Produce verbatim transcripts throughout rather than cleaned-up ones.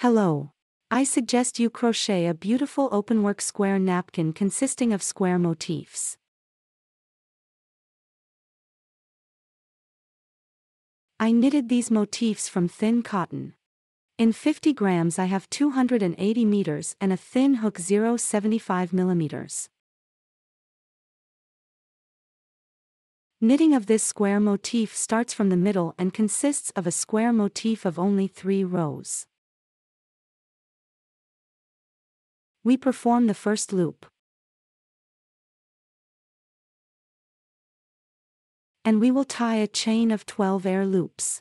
Hello. I suggest you crochet a beautiful openwork square napkin consisting of square motifs. I knitted these motifs from thin cotton. In fifty grams I have two hundred eighty meters and a thin hook zero point seven five millimeters. Knitting of this square motif starts from the middle and consists of a square motif of only three rows. We perform the first loop. And we will tie a chain of twelve air loops.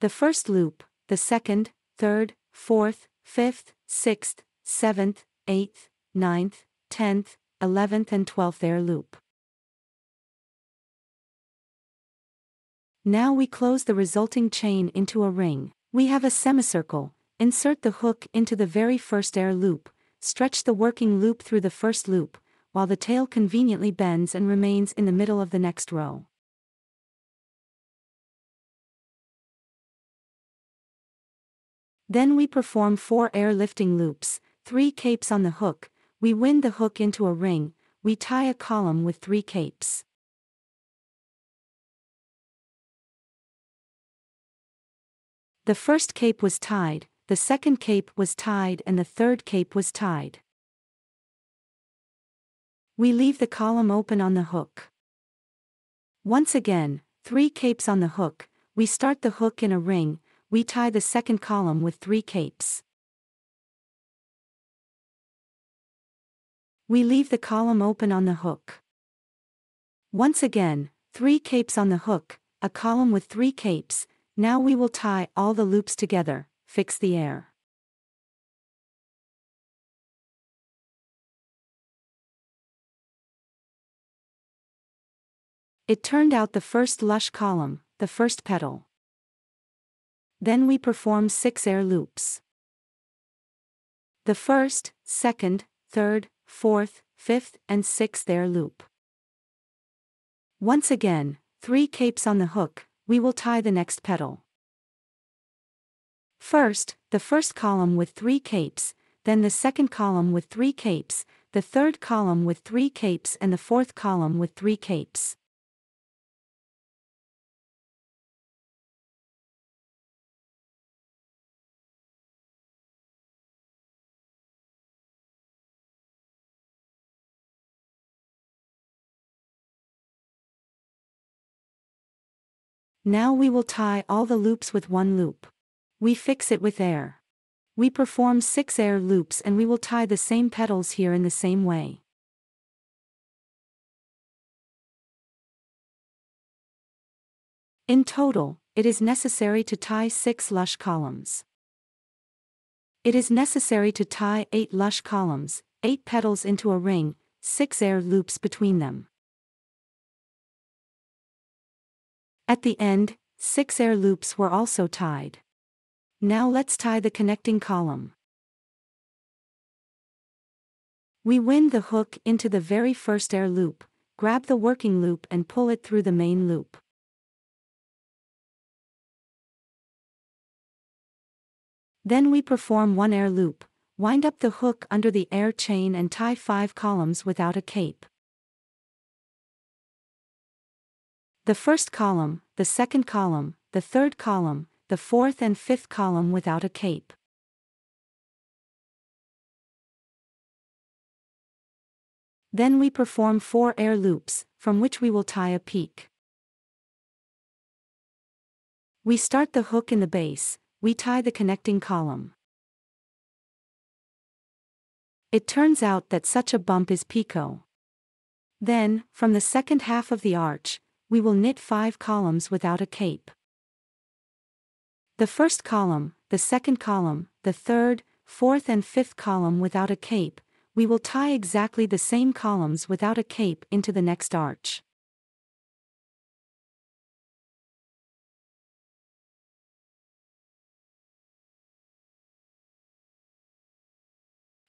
The first loop, the second, third, fourth, fifth, sixth, seventh, eighth, ninth, tenth, eleventh and twelfth air loop. Now we close the resulting chain into a ring. We have a semicircle. Insert the hook into the very first air loop, stretch the working loop through the first loop, while the tail conveniently bends and remains in the middle of the next row. Then we perform four air lifting loops, three capes on the hook, we wind the hook into a ring, we tie a column with three capes. The first cape was tied, the second cape was tied and the third cape was tied. We leave the column open on the hook. Once again, three capes on the hook, we start the hook in a ring, we tie the second column with three capes. We leave the column open on the hook. Once again, three capes on the hook, a column with three capes, now we will tie all the loops together. Fix the air. It turned out the first lush column, the first petal. Then we perform six air loops. The first, second, third, fourth, fifth and sixth air loop. Once again, three capes on the hook, we will tie the next petal. First, the first column with three capes, then the second column with three capes, the third column with three capes and the fourth column with three capes. Now we will tie all the loops with one loop. We fix it with air. We perform six air loops and we will tie the same petals here in the same way. In total, it is necessary to tie six lush columns. It is necessary to tie eight lush columns, eight petals into a ring, six air loops between them. At the end, six air loops were also tied. Now let's tie the connecting column. We wind the hook into the very first air loop, grab the working loop and pull it through the main loop. Then we perform one air loop, wind up the hook under the air chain and tie five columns without a cape. The first column, the second column, the third column, the fourth and fifth column without a cape. Then we perform four air loops, from which we will tie a peak. We start the hook in the base, we tie the connecting column. It turns out that such a bump is picot. Then, from the second half of the arch, we will knit five columns without a cape. The first column, the second column, the third, fourth and fifth column without a cape, we will tie exactly the same columns without a cape into the next arch.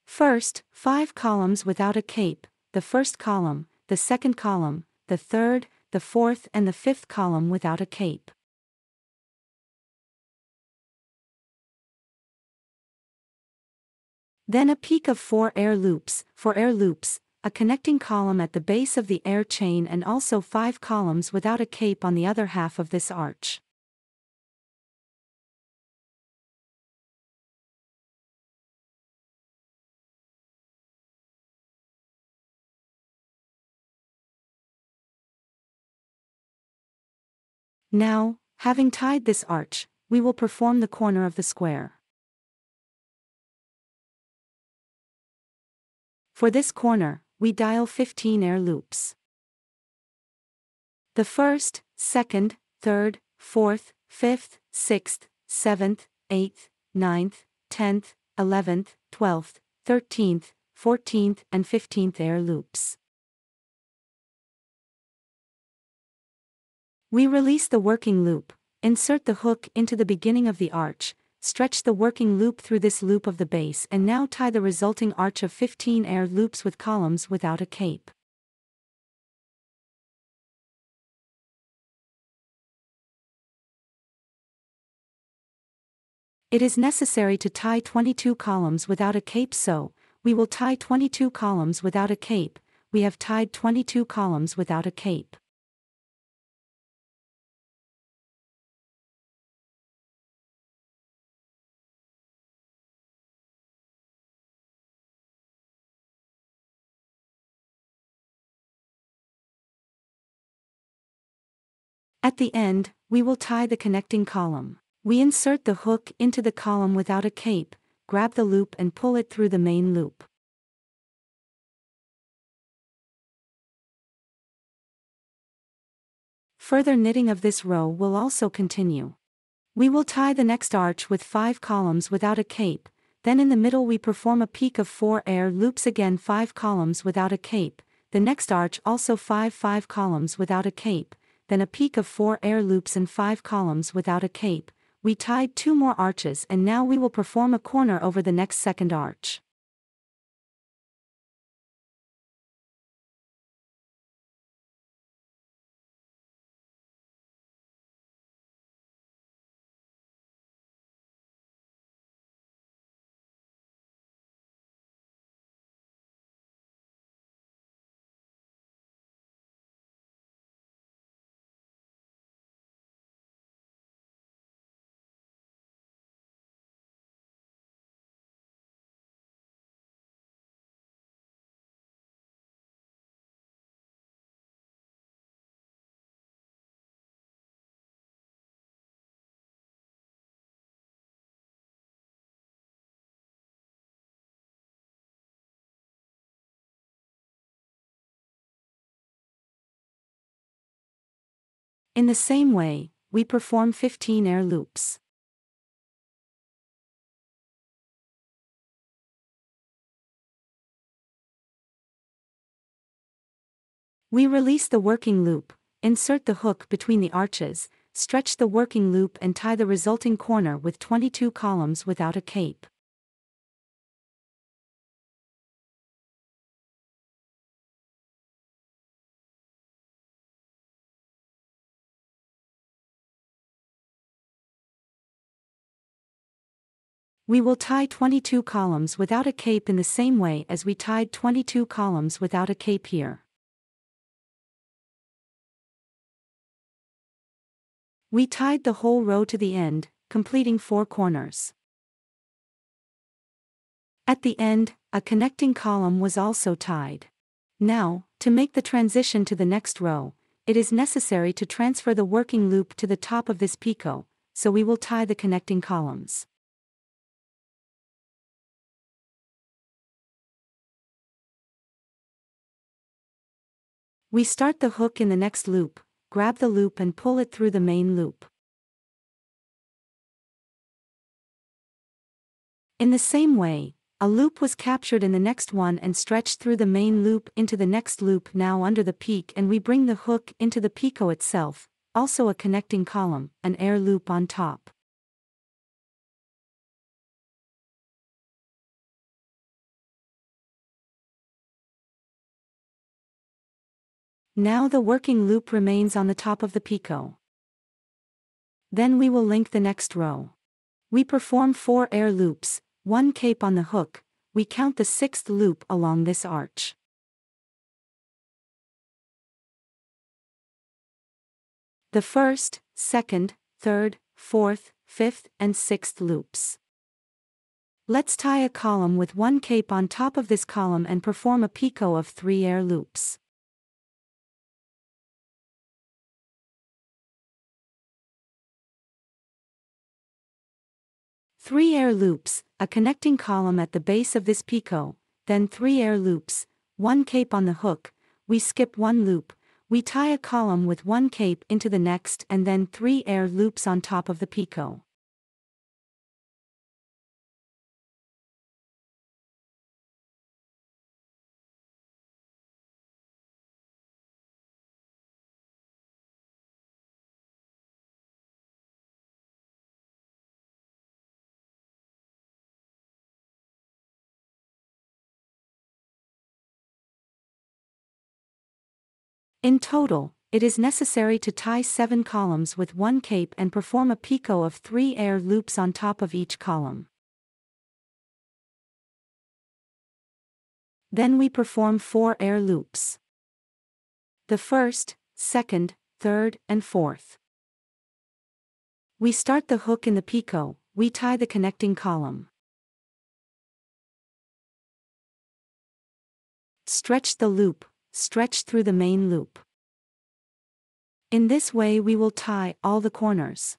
First, five columns without a cape, the first column, the second column, the third, the fourth and the fifth column without a cape. Then a peak of four air loops, for air loops, a connecting column at the base of the air chain and also five columns without a cape on the other half of this arch. Now, having tied this arch, we will perform the corner of the square. For this corner, we dial fifteen air loops. The first, second, third, fourth, fifth, sixth, seventh, eighth, ninth, tenth, eleventh, twelfth, thirteenth, fourteenth, and fifteenth air loops. We release the working loop, insert the hook into the beginning of the arch, stretch the working loop through this loop of the base and now tie the resulting arch of fifteen air loops with columns without a cape. It is necessary to tie twenty-two columns without a cape, so we will tie twenty-two columns without a cape. We have tied twenty-two columns without a cape. At the end, we will tie the connecting column. We insert the hook into the column without a cape, grab the loop and pull it through the main loop. Further knitting of this row will also continue. We will tie the next arch with five columns without a cape, then in the middle we perform a peak of four air loops, again five columns without a cape, the next arch also five five columns without a cape, then a peak of four air loops and five columns without a cape. We tied two more arches and now we will perform a corner over the next second arch. In the same way, we perform fifteen air loops. We release the working loop, insert the hook between the arches, stretch the working loop and tie the resulting corner with twenty-two columns without a cape. We will tie twenty-two columns without a cape in the same way as we tied twenty-two columns without a cape here. We tied the whole row to the end, completing four corners. At the end, a connecting column was also tied. Now, to make the transition to the next row, it is necessary to transfer the working loop to the top of this picot, so we will tie the connecting columns. We start the hook in the next loop, grab the loop and pull it through the main loop. In the same way, a loop was captured in the next one and stretched through the main loop into the next loop now under the peak, and we bring the hook into the picot itself, also a connecting column, an air loop on top. Now the working loop remains on the top of the picot. Then we will link the next row. We perform four air loops, one cape on the hook, we count the sixth loop along this arch. The first, second, third, fourth, fifth, and sixth loops. Let's tie a column with one cape on top of this column and perform a picot of three air loops. Three air loops, a connecting column at the base of this picot, then three air loops, one cape on the hook, we skip one loop, we tie a column with one cape into the next and then three air loops on top of the picot. In total, it is necessary to tie seven columns with one cape and perform a picot of three air loops on top of each column. Then we perform four air loops. The first, second, third, and fourth. We start the hook in the picot, we tie the connecting column. Stretch the loop. Stretch through the main loop. In this way we will tie all the corners.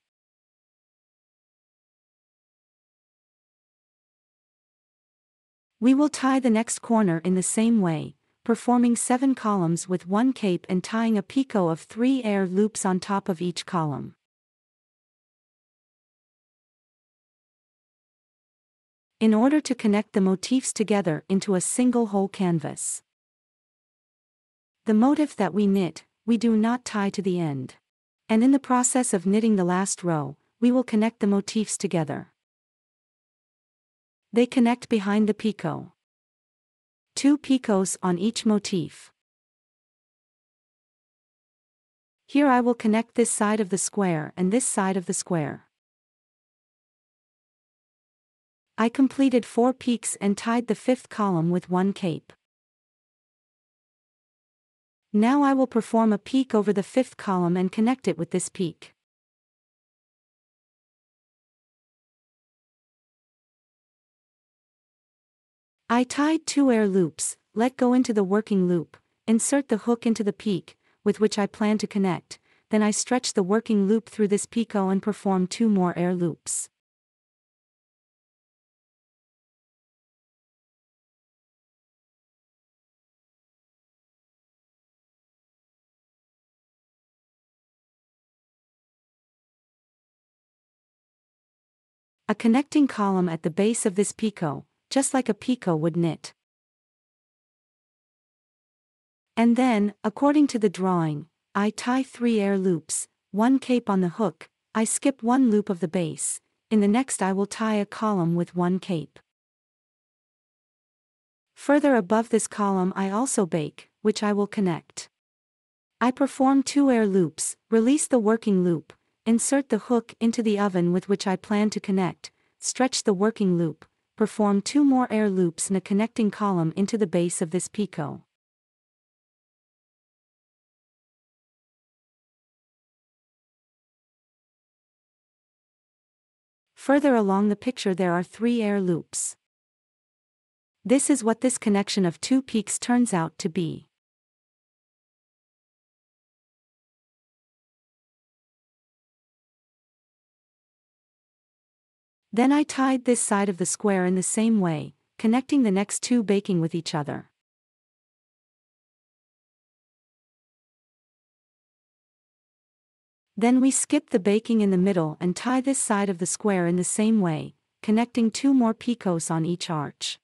We will tie the next corner in the same way, performing seven columns with one cape and tying a picot of three air loops on top of each column. In order to connect the motifs together into a single whole canvas. The motif that we knit, we do not tie to the end. And in the process of knitting the last row, we will connect the motifs together. They connect behind the picot. Two picots on each motif. Here I will connect this side of the square and this side of the square. I completed four peaks and tied the fifth column with one cape. Now I will perform a peak over the fifth column and connect it with this peak. I tied two air loops, let go into the working loop, insert the hook into the peak, with which I plan to connect, then I stretch the working loop through this picot and perform two more air loops. A connecting column at the base of this picot, just like a picot would knit. And then, according to the drawing, I tie three air loops, one cape on the hook, I skip one loop of the base, in the next I will tie a column with one cape. Further above this column I also bake, which I will connect. I perform two air loops, release the working loop, insert the hook into the oven with which I plan to connect, stretch the working loop, perform two more air loops in a connecting column into the base of this picot. Further along the picture there are three air loops. This is what this connection of two peaks turns out to be. Then I tied this side of the square in the same way, connecting the next two baking with each other. Then we skip the baking in the middle and tie this side of the square in the same way, connecting two more picots on each arch.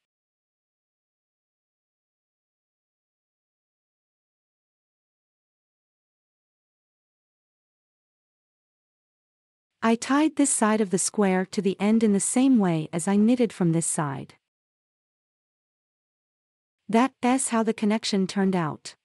I tied this side of the square to the end in the same way as I knitted from this side. That's how the connection turned out.